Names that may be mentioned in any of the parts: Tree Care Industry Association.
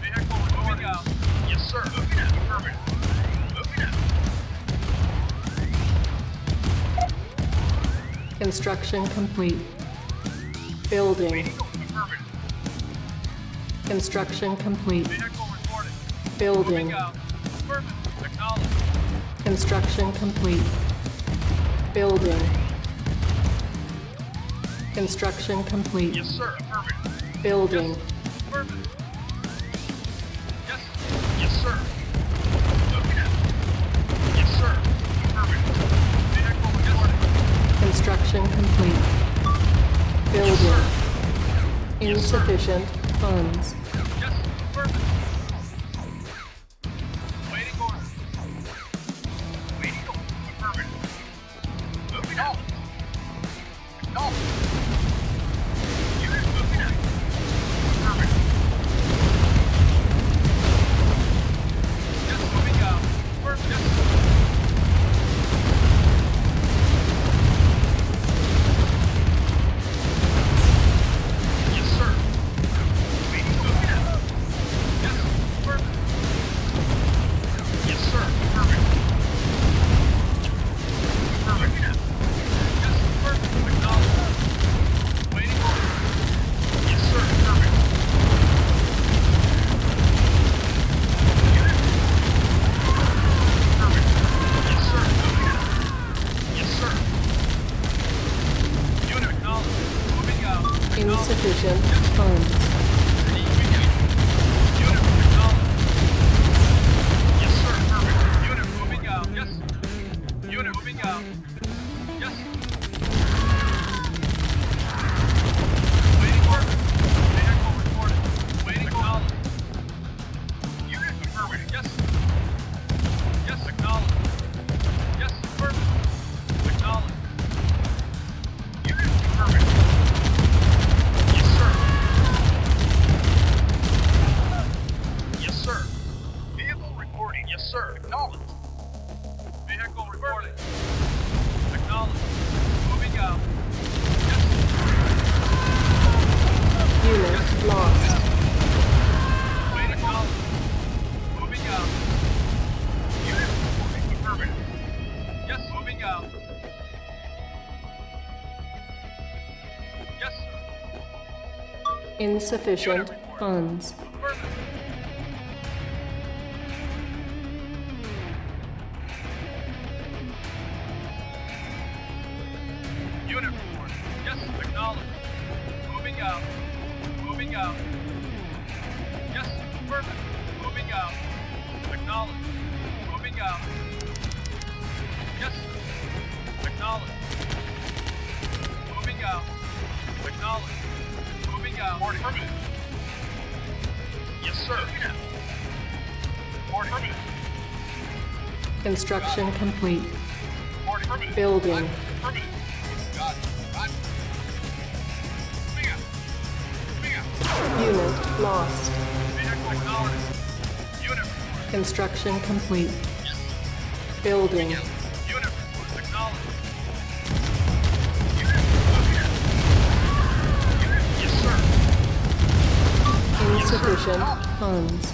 Vehicle moving out. Yes, sir. Moving out. Affirmative. Moving out. Construction complete. Building. Construction complete. Building. Construction complete. Building. Construction complete. Yes, sir. Affirmative. Building. Yes. Affirmative. Yes. Yes, sir. Moving out. Yes, sir. Affirmative. Vehicle reporting. Construction complete. Building. Yes, sir. Insufficient. Yes, sir. Funds. Yes, affirmative. Waiting order. Waiting order. Affirmative. Moving out. No. Unit moving out. Affirmative. Yes, moving out. Affirmative. Yes, sir. Insufficient funds. Unit moving out. Yes, sir. Affirmative. Unit moving out. Yes. Unit moving out. Yes. Waiting order. Vehicle reported. Waiting acknowledged. Unit affirmative. Yes. Yes, acknowledged. reporting. Yes, sir. Acknowledged. Vehicle reporting. Acknowledged. Moving out. Yes. Unit yes. Lost. Wait acknowledged. Moving out. Unit reporting. Affirmative. Yes, moving out. Yes, sir. Insufficient funds. Construction complete. Building. Unit lost. Construction complete. Building. Insufficient funds.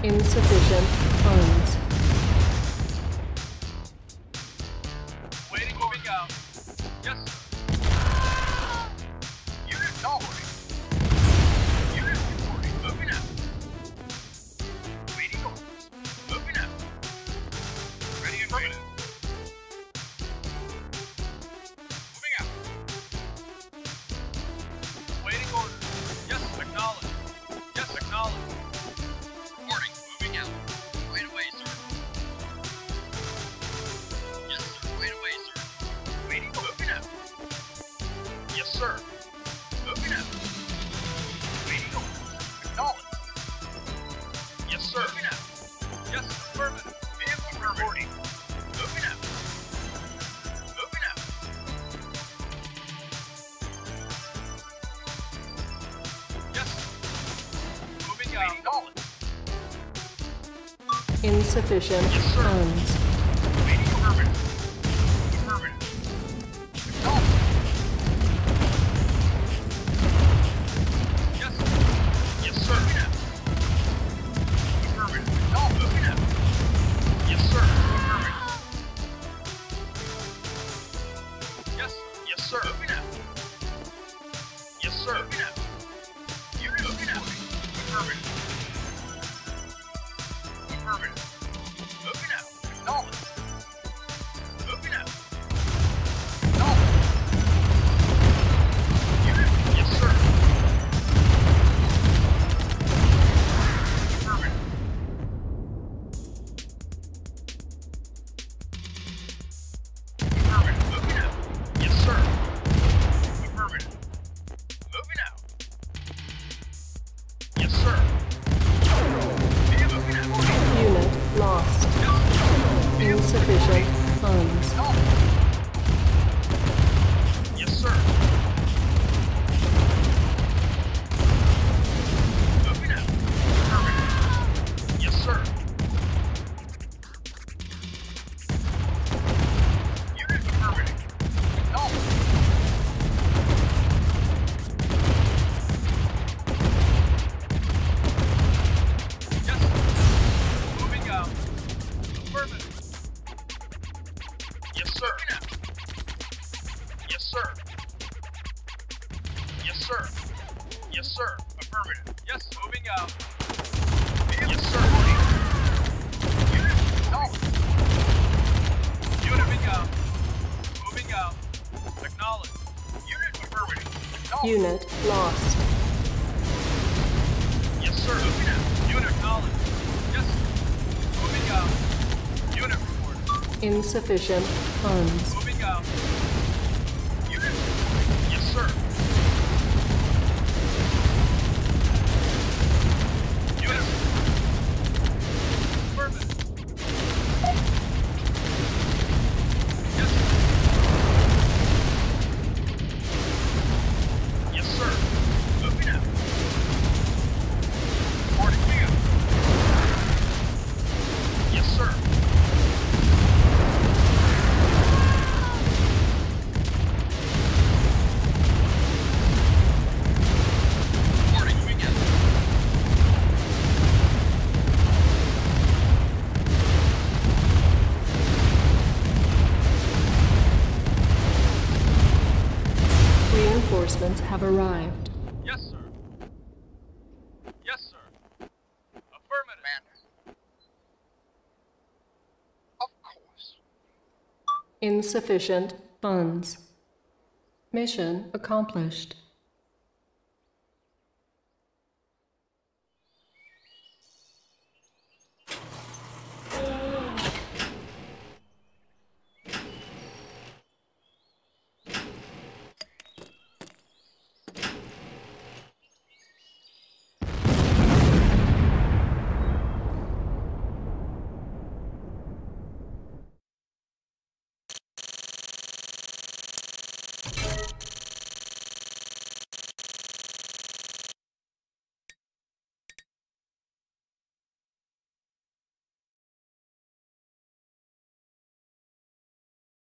Insufficient funds. Waiting, moving out. Yes, sir. Unit reporting. Unit reporting. Moving out. Waiting orders. Moving out. Ready and ready. Moving out. Waiting orders. Yes, acknowledged. Yes, acknowledged. Sir, moving up. Waiting orders. Acknowledged. Yes, sir. Moving up. Yes, affirmative. Vehicle reporting. Moving up. Moving up. Yes. Moving out. Acknowledged. Insufficient funds. Yes, affirmative. Unit lost. Yes, sir. Moving out. Unit acknowledged. Yes. Moving out. Unit reported. Insufficient funds. Moving out. Unit reported. Yes, sir. Unit reported. Yes, sir. Have arrived. Yes, sir. Yes, sir. Affirmative. Commander. Of course. Insufficient funds. Mission accomplished.